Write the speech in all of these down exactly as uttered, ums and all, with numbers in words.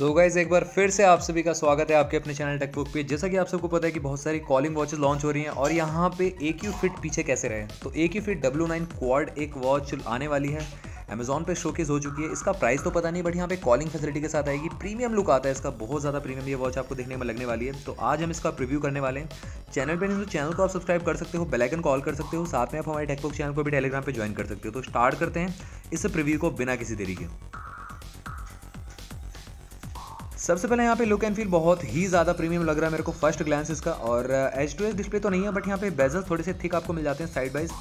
So guys एक बार फिर से आप सभी का स्वागत है आपके अपने चैनल टेकबुक पे। जैसा कि आप सबको पता है कि बहुत सारी कॉलिंग वॉचेस लॉन्च हो रही हैं और यहाँ पे A Q फिट पीछे कैसे रहे, तो A Q fit W nine Quad एक वॉच आने वाली है, अमेज़ॉन पे शोकेस हो चुकी है। इसका प्राइस तो पता नहीं, बट यहाँ पे कॉलिंग फैसिलिटी के साथ आएगी, प्रीमियम लुक आता है इसका, बहुत ज़्यादा प्रीमियम ये वॉच आपको देखने में लगने वाली है। तो आज हम इसका प्रीव्यू करने वाले हैं। चैनल पे नहीं तो चैनल को आप सब्सक्राइब कर सकते हो, बेल आइकन कॉल कर सकते हो, साथ में आप हमारे टेकबुक चैनल को भी टेलीग्राम पर ज्वाइन कर सकते हो। तो स्टार्ट करते हैं इस प्रीव्यू को बिना किसी देरी के। सबसे पहले यहाँ पे लुक एंड फील बहुत ही ज़्यादा प्रीमियम लग रहा है मेरे को फर्स्ट ग्लांस इसका, और एच टू एच डिस्प्ले तो नहीं है, बट यहाँ पे बेजल थोड़े से थिक आपको मिल जाते हैं साइड वाइज।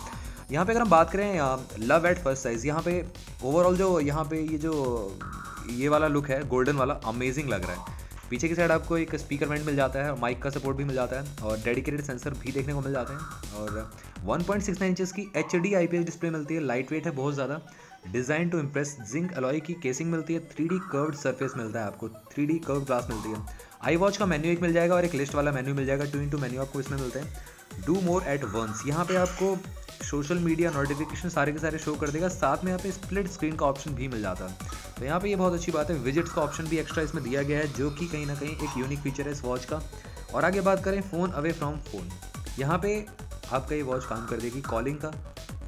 यहाँ पे अगर हम बात करें लव एट फर्स्ट साइज, यहाँ पे ओवरऑल जो यहाँ पे ये जो ये वाला लुक है गोल्डन वाला, अमेजिंग लग रहा है। पीछे की साइड आपको एक स्पीकर वेंट मिल जाता है, माइक का सपोर्ट भी मिल जाता है, और डेडिकेटेड सेंसर भी देखने को मिल जाते हैं, और one point six nine inches की H D I P S display मिलती है। लाइट वेट है बहुत ज़्यादा, design to impress zinc alloy की केसिंग मिलती है, थ्री डी कर्व्ड सरफेस मिलता है आपको, थ्री डी कर्व ग्लास मिलती है। आई वॉच का मेन्यू एक मिल जाएगा और एक लिस्ट वाला मेन्यू मिल जाएगा, टू इंटू मेन्यू आपको इसमें मिलते हैं। डू मोर एट वंस, यहाँ पे आपको सोशल मीडिया नोटिफिकेशन सारे के सारे शो कर देगा, साथ में यहाँ पे स्प्लिट स्क्रीन का ऑप्शन भी मिल जाता है। तो यहाँ पे ये बहुत अच्छी बात है, विजिट्स का ऑप्शन भी एक्स्ट्रा इसमें दिया गया है, जो कि कहीं ना कहीं एक यूनिक फीचर है इस वॉच का। और आगे बात करें फ़ोन अवे फ्रॉम फ़ोन, यहाँ पे आपका ये वॉच काम कर देगी कॉलिंग का,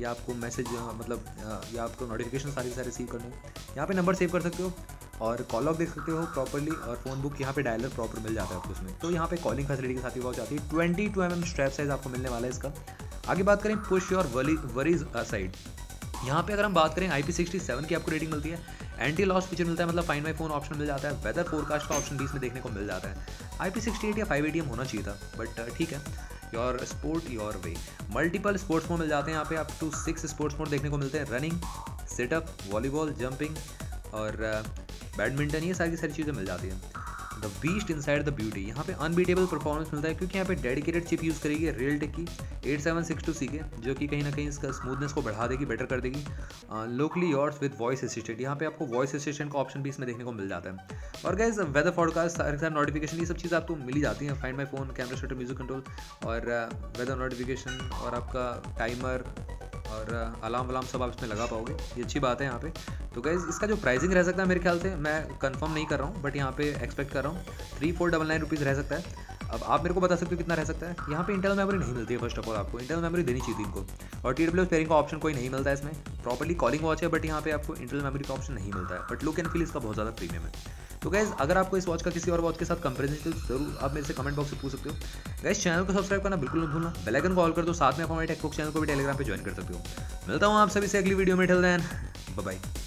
या आपको मैसेज मतलब या आपको नोटिफिकेशन सारे के सारे रिसीव करने। यहाँ पे नंबर सेव कर सकते हो और कॉल लॉग देख सकते हो प्रॉपरली, और फोन बुक यहाँ पे डायलर प्रॉपर मिल जाता है आपको इसमें। तो यहाँ पे कॉलिंग फैसिलिटी के साथ ही वॉच आती है। Twenty two M M strap size आपको मिलने वाला है इसका। आगे बात करें पुश योर वरीज असाइड, यहाँ पे अगर हम बात करें आई पी सिक्सटी सेवन की आपको रेटिंग मिलती है, एंटी लॉस फीचर मिलता है, मतलब फाइंड माय फोन ऑप्शन मिल जाता है, वेदर फोरकास्ट का ऑप्शन भी इसमें देखने को मिल जाता है। आई पी सिक्सटी एट या फाइव ए टी एम होना चाहिए था, बट ठीक है। Your sport your way, multiple sports mode मिल जाते हैं यहाँ पे, आप टू सिक्स स्पोर्ट्स मोड देखने को मिलते हैं, रनिंग, सेटअप, वॉलीबॉल, जंपिंग और बैडमिंटन, ये सारी सारी चीज़ें मिल जाती हैं। The beast inside the beauty, यहाँ पे अनबीटेबल परफॉर्मेंस मिलता है, क्योंकि यहाँ पे डेडिकेटेड चिप यूज़ करेगी रियलटेक की eight seven six two C K, जो कि कहीं ना कहीं इसका स्मूथनेस को बढ़ा देगी, बेटर कर देगी। Locally yours with voice assistant, यहाँ पे आपको वॉइस असिस्टेंट का ऑप्शन भी इसमें देखने को मिल जाता है। और गाइस वेदर फॉरकास्ट, सारे नोटिफिकेशन, ये सब चीज़ आपको मिल ही जाती हैं। Find my phone, camera shutter, music control और वेदर नोटिफिकेशन और आपका टाइमर और अलार्म वलार्म सब आप इसमें लगा पाओगे, ये अच्छी बात है यहाँ पे। तो गाइज़ इसका जो प्राइसिंग रह सकता है मेरे ख्याल से, मैं कंफर्म नहीं कर रहा हूँ, बट यहाँ पे एक्सपेक्ट कर रहा हूँ three four double nine rupees रह सकता है। अब आप मेरे को बता सकते हो कितना रह सकता है। यहाँ पे इंटरनल मेमोरी नहीं मिलती है, फर्स्ट ऑफ ऑल आपको इंटरनल मेमोरी देनी चाहिए इनको, और टी डब्ल्यू पेयरिंग का ऑप्शन कोई नहीं मिलता है इसमें। प्रॉपर्ली कॉलिंग वॉच है, बट यहाँ पे आपको इंटरनल मेमोरी का ऑप्शन नहीं मिलता है, बट लुक एंड फील इसका बहुत ज़्यादा प्रीमियम है। तो गाइज़ अगर आपको इस वॉच का किसी और वॉच के साथ कंपेरिजन, तो जरूर आप मेरे से कमेंट बॉक्स में पूछ सकते हो। गाइज़ चैनल को सब्सक्राइब करना बिल्कुल मत भूलना, बेल आइकन कॉल कर दो, साथ में आप हमारे टेकबुक चैनल को भी टेलीग्राम पर ज्वाइन कर सकते हो। मिलता हूँ आप सभी से अगली वीडियो में, टिल देन बाय बाय।